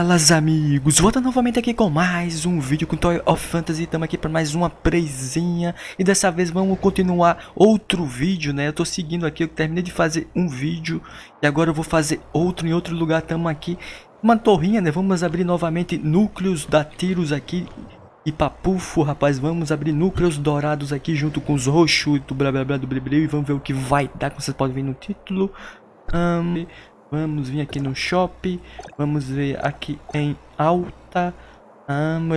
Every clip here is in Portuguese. Falas amigos, volta novamente aqui com mais um vídeo com Tower of Fantasy. Estamos aqui para mais uma prezinha e dessa vez vamos continuar outro vídeo, né? Eu tô seguindo aqui, eu terminei de fazer um vídeo e agora eu vou fazer outro em outro lugar. Estamos aqui, uma torrinha, né? Vamos abrir novamente núcleos, dar tiros aqui e papufo, rapaz. Vamos abrir núcleos dourados aqui junto com os roxos do blá blá blá do brilho e vamos ver o que vai dar, como vocês podem ver no título. Vamos vir aqui no shopping, vamos ver aqui em alta.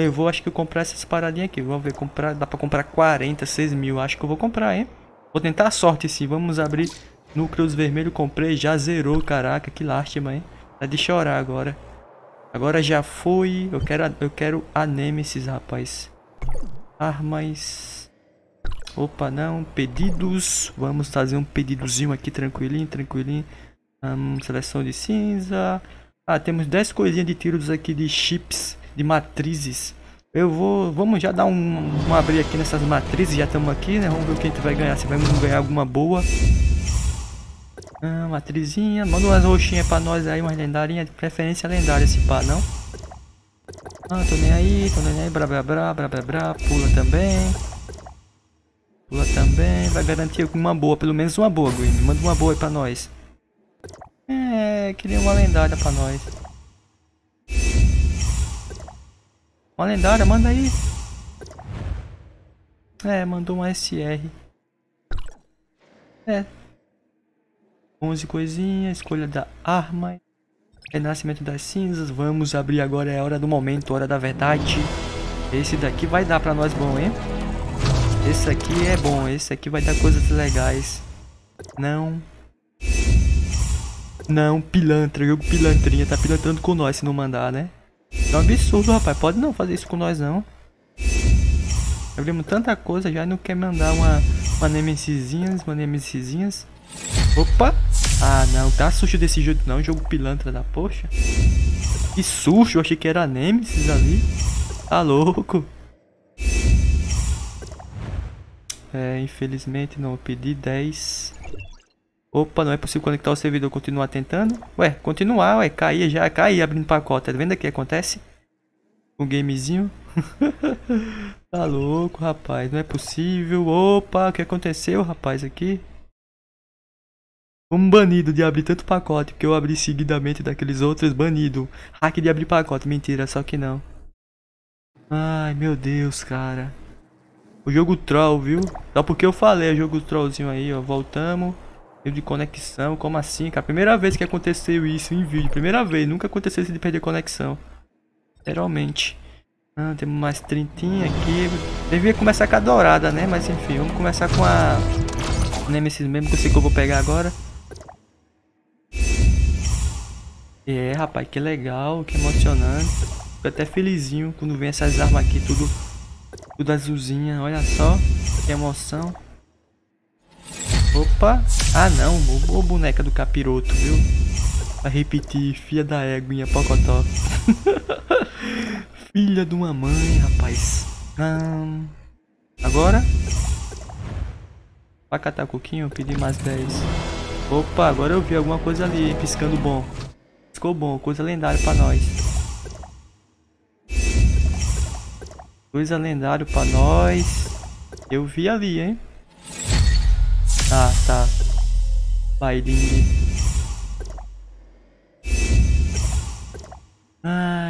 Eu vou, acho que eu comprar essas paradinhas aqui, vamos ver, comprar, dá pra comprar 46 mil, acho que eu vou comprar, hein? Vou tentar a sorte sim, vamos abrir núcleos vermelho, comprei, já zerou, caraca, que lástima, hein? Tá de chorar agora. Agora já foi, eu quero a Nemesis, rapaz. Armas, opa não, pedidos, vamos fazer um pedidozinho aqui, tranquilinho, tranquilinho. Seleção de cinza. Temos 10 coisinhas de tiros aqui de chips, de matrizes. Vamos já dar um abrir aqui nessas matrizes. Já estamos aqui, né? Vamos ver o que a gente vai ganhar. Se vamos ganhar alguma boa. Matrizinha. Manda umas roxinhas pra nós aí, umas lendarinhas. De preferência lendária esse pá, não? Tô nem aí. Brá, brá, brá, brá, brá, brá. Pula também. Pula também. Vai garantir alguma boa. Pelo menos uma boa, Green. Manda uma boa aí pra nós. Queria uma lendária pra nós. Uma lendária, manda aí. Mandou uma SR. 11 coisinhas, escolha da arma. Renascimento das cinzas, vamos abrir agora, é a hora do momento, hora da verdade. Esse daqui vai dar pra nós bom, hein? Esse aqui é bom, esse aqui vai dar coisas legais. Não... Não, pilantra, jogo pilantrinha, tá pilantrando com nós se não mandar, né? É um absurdo, rapaz, pode não fazer isso com nós não. Abrimos tanta coisa já e não quer mandar uma nemesizinhas. Opa! Não, tá susto desse jogo não, jogo pilantra da poxa. Que susto, eu achei que era a Nemesis ali. Tá louco? Infelizmente não, eu pedi 10... Opa, não é possível conectar o servidor, continuar tentando. Continuar, cair já, cair abrindo pacote, tá vendo aqui, acontece? Um gamezinho. Tá louco, rapaz, não é possível. Opa, o que aconteceu, rapaz, aqui? Um banido de abrir tanto pacote, porque eu abri seguidamente daqueles outros, banido. Hack de abrir pacote, mentira, só que não. Ai, meu Deus, cara. O jogo troll, viu? Só porque eu falei, o jogo trollzinho aí, ó, voltamos. De conexão, como assim, cara? Primeira vez que aconteceu isso em vídeo, primeira vez, nunca aconteceu isso de perder conexão, literalmente. Temos mais 30 aqui, devia começar com a dourada, né, mas enfim, vamos começar com a Nemesis mesmo, que eu sei que eu vou pegar agora. Rapaz, que legal, que emocionante, fico até felizinho quando vem essas armas aqui, tudo azulzinha, olha só, que emoção. Opa, não, ô boneca do capiroto, viu? Vai repetir, filha da éguinha, pocotó. Filha de uma mãe, rapaz. Agora? Pra catar coquinho, eu pedi mais 10. Opa, agora eu vi alguma coisa ali, piscando bom. Piscou bom, coisa lendária pra nós. Coisa lendária pra nós. Eu vi ali, hein? Tá. Bailinho.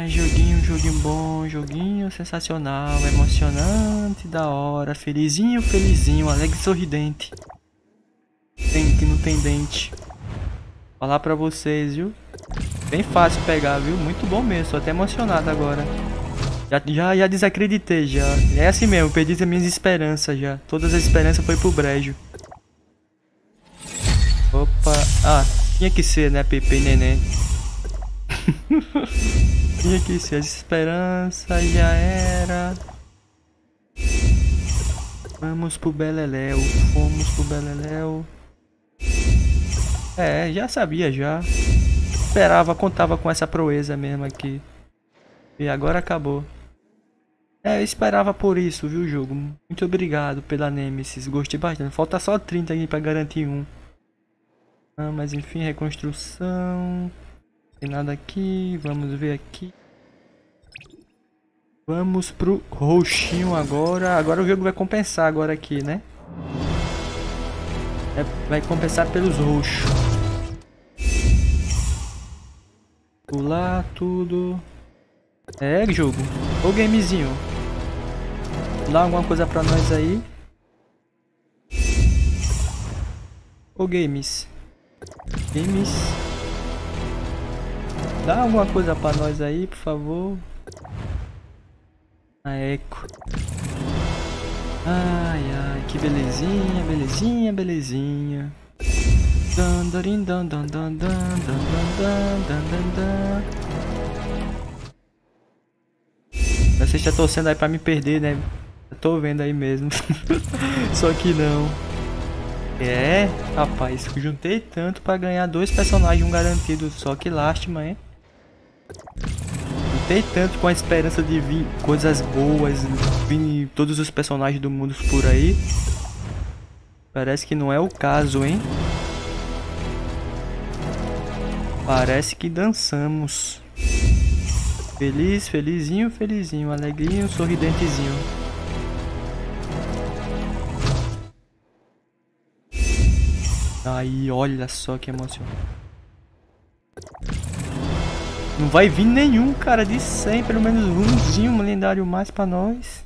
Joguinho bom, joguinho sensacional, emocionante, da hora, felizinho, alegre e sorridente. Tem que não tem dente. Falar pra vocês, viu? Bem fácil pegar, viu? Muito bom mesmo, tô até emocionado agora. Já desacreditei, já. É assim mesmo, perdi as minhas esperanças já. Todas as esperanças foi pro brejo. Opa, tinha que ser, né, Pepe Neném? Tinha que ser, a esperança já era. Vamos pro Beleléu, fomos pro Beleléu. Já sabia, já. Esperava, contava com essa proeza mesmo aqui. E agora acabou. Eu esperava por isso, viu, jogo? Muito obrigado pela Nemesis, gostei bastante. Falta só 30 aqui pra garantir um. Mas enfim, reconstrução. Tem nada aqui, vamos ver aqui. Vamos pro roxinho agora. Agora o jogo vai compensar agora aqui, né? Vai compensar pelos roxos. Pular tudo. É, jogo. Ô gamezinho. Dá alguma coisa pra nós aí. Ô games. Games. Dá alguma coisa pra nós aí, por favor. A eco. Ai, ai, que belezinha, belezinha, belezinha. Vocês estão torcendo aí pra me perder, né? Eu tô vendo aí mesmo. Só que não. É, rapaz, juntei tanto pra ganhar dois personagens, um garantido. Só que lástima, hein? Juntei tanto com a esperança de vir coisas boas, vir todos os personagens do mundo por aí. Parece que não é o caso, hein? Parece que dançamos. Feliz, felizinho, felizinho, alegrinho, sorridentezinho. Aí, olha só que emocionante. Não vai vir nenhum, cara, de 100. Pelo menos umzinho, um lendário mais pra nós.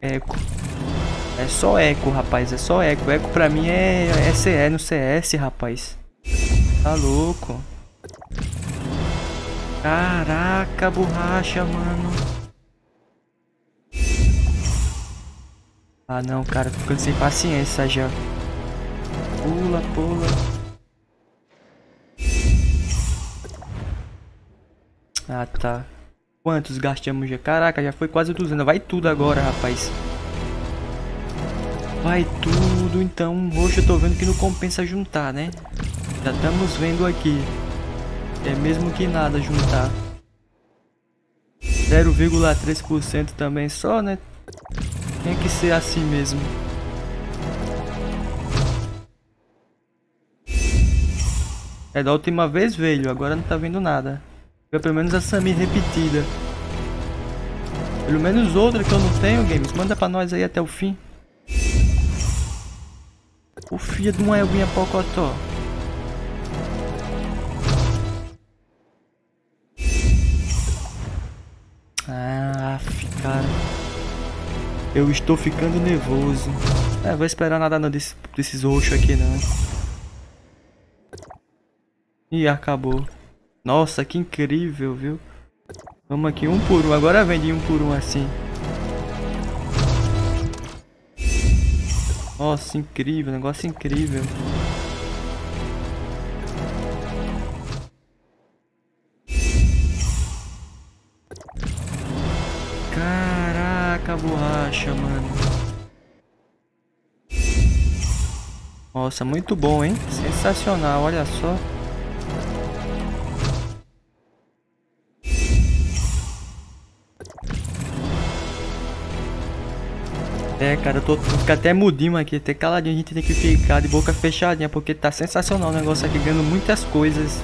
Eco. É só eco, rapaz, é só eco. Eco pra mim é CE no CS, rapaz. Tá louco. Caraca, borracha, mano. Ah, não, cara. Tô ficando sem paciência já. Pula, pula. Ah, tá. Quantos gastamos já? Caraca, já foi quase 200. Vai tudo agora, rapaz. Vai tudo. Então, roxo, eu tô vendo que não compensa juntar, né? Já estamos vendo aqui. É mesmo que nada juntar. 0,3% também só, né? Tem que ser assim mesmo. É, da última vez veio, agora não tá vendo nada. Foi pelo menos a Sami repetida. Pelo menos outra que eu não tenho, games. Manda pra nós aí até o fim. O filho de uma elvinha pocotó. Ah, cara. Eu estou ficando nervoso. É, vou esperar nada não desses roxos aqui não. Ih, acabou. Nossa, que incrível, viu? Vamos aqui um por um. Agora vem de um por um assim. Nossa, incrível, negócio incrível. Caraca, borracha, mano. Nossa, muito bom, hein? Sensacional, olha só. É, cara, eu vou ficar até mudinho aqui, até caladinho. A gente tem que ficar de boca fechadinha, porque tá sensacional o negócio aqui, ganhando muitas coisas.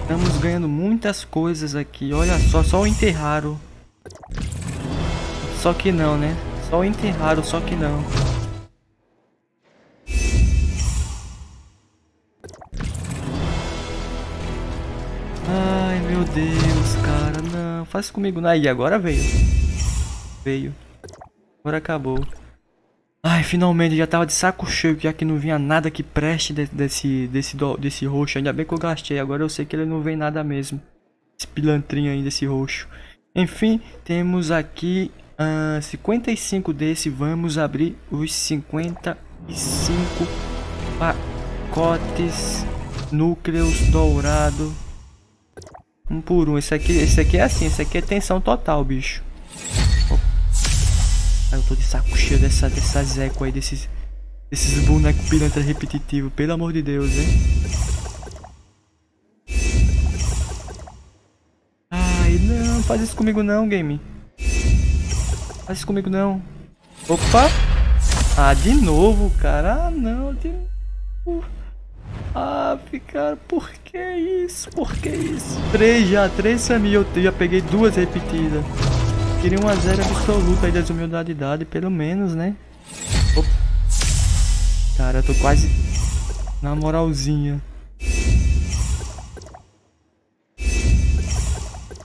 Estamos ganhando muitas coisas aqui, olha só, só o enterraram. Só que não, né? Só enterraram, só que não. Ai, meu Deus, cara, não. Faz comigo, aí, agora veio. Veio. Agora acabou. Ai, finalmente, já tava de saco cheio, já que não vinha nada que preste desse roxo. Ainda bem que eu gastei, agora eu sei que ele não vem nada mesmo. Esse pilantrinho aí desse roxo. Enfim, temos aqui 55 desse, vamos abrir os 55 pacotes núcleos dourado. Um por um, esse aqui é assim, esse aqui é tensão total, bicho. Ah, eu tô de saco cheio dessas eco aí, desses bonecos pilantra repetitivos, pelo amor de Deus, hein? Não faz isso comigo não, game. Faz isso comigo não. Opa. Ah, de novo, cara. Ah, não. De novo. Ah, cara, por que isso? Por que isso? 3 Samir, eu já peguei 2 repetidas. Queria um a 0 absoluto aí, desumildade, pelo menos, né? Opa. Cara, eu tô quase na moralzinha.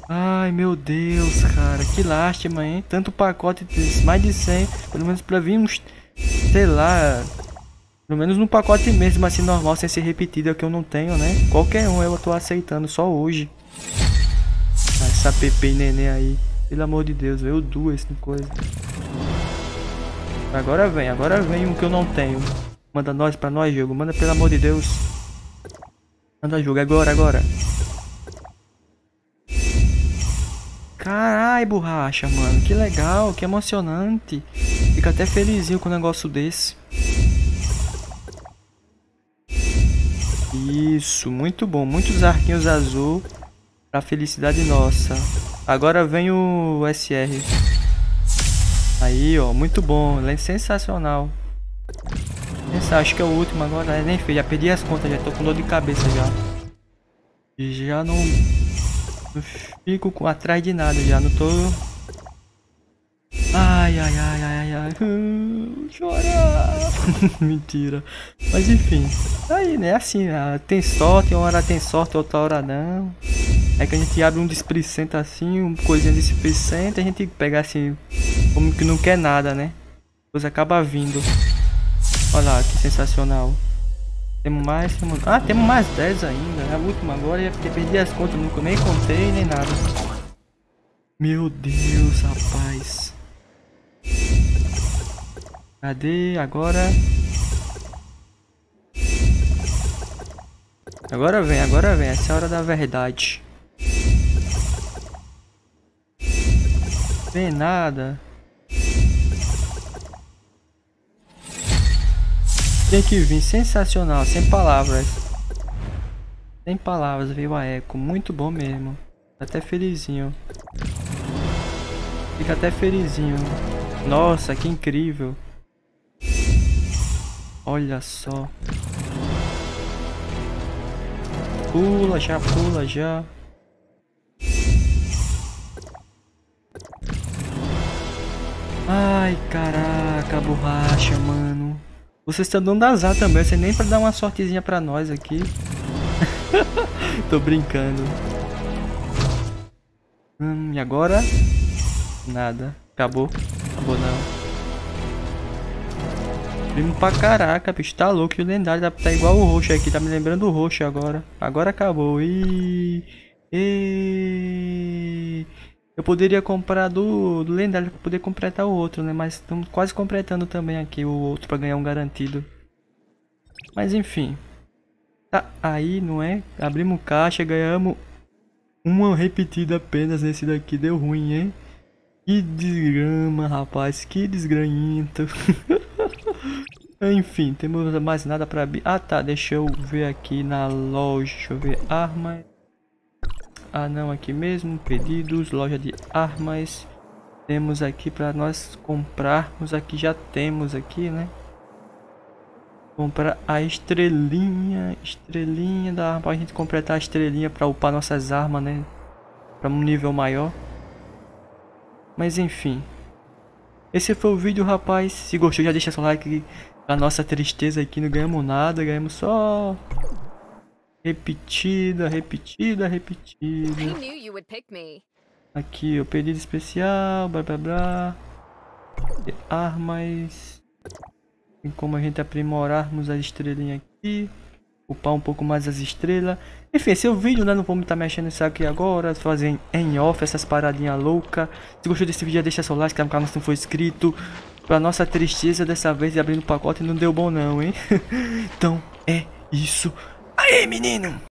Ai, meu Deus, cara, que lástima, hein? Tanto pacote, mais de 100, pelo menos pra vir uns, sei lá, pelo menos num pacote mesmo, assim, normal, sem ser repetido, é o que eu não tenho, né? Qualquer um eu tô aceitando, só hoje. Ah, essa PP neném aí, pelo amor de Deus, veio 2, coisa. Agora vem um que eu não tenho. Manda nós pra nós, jogo, manda pelo amor de Deus. Manda, jogo, agora. Carai, borracha, mano, que legal, que emocionante. Fica até felizinho com um negócio desse. Isso, muito bom, muitos arquinhos azul pra felicidade nossa. Agora vem o SR. Aí, ó, muito bom, sensacional. Acho que é o último agora, nem feio, já perdi as contas, já tô com dor de cabeça já. Já não fico atrás de nada, já não tô... Ai, chorar. Mentira. Mas enfim, aí, né, assim, tem sorte, uma hora tem sorte, outra hora não. É que a gente abre um displicenta assim, uma coisinha displicenta, a gente pega assim, como que não quer nada, né? Depois acaba vindo. Olha lá, que sensacional. Temos mais... Ah, temos mais 10 ainda. É a última agora, já perdi as contas, nunca nem contei, nem nada. Meu Deus, rapaz. Cadê? Agora vem. Essa é a hora da verdade. Vem nada. Tem que vir, sensacional, sem palavras, veio a eco, muito bom mesmo, fica até felizinho, nossa, que incrível, olha só, pula já, ai, caraca, borracha, mano. Vocês estão dando azar também, você nem pra dar uma sortezinha pra nós aqui. Tô brincando. E agora? Nada. Acabou não. Primo pra caraca, bicho, tá louco. E o lendário tá igual o roxo aqui, tá me lembrando o roxo agora. Agora acabou. Eu poderia comprar do lendário para poder completar o outro, né? Mas estamos quase completando também aqui o outro para ganhar um garantido. Mas enfim. Tá aí, não é? Abrimos caixa, ganhamos uma repetida apenas nesse daqui. Deu ruim, hein? Que desgrama, rapaz. Que desgranhento. Enfim, temos mais nada para abrir. Ah, tá. Deixa eu ver aqui na loja. Deixa eu ver armas. Ah não, aqui mesmo, pedidos, loja de armas. Temos aqui para nós comprarmos, aqui já temos aqui, né? Comprar a estrelinha da arma, pra gente completar a estrelinha para upar nossas armas, né? Para um nível maior. Mas enfim. Esse foi o vídeo, rapaz. Se gostou, já deixa seu like. A nossa tristeza aqui, não ganhamos nada, ganhamos só... Repetida. Aqui, o pedido especial, blá. Armas. Tem como a gente aprimorarmos as estrelinhas aqui. Upar um pouco mais as estrelas. Enfim, esse é o vídeo, né? Não vamos estar mexendo nisso aqui agora. Fazer em off essas paradinhas loucas. Se gostou desse vídeo, deixa seu like, se no canal se não for inscrito. Pra nossa tristeza, dessa vez, abrindo o pacote não deu bom não, hein? Então, é isso. Aê, menino!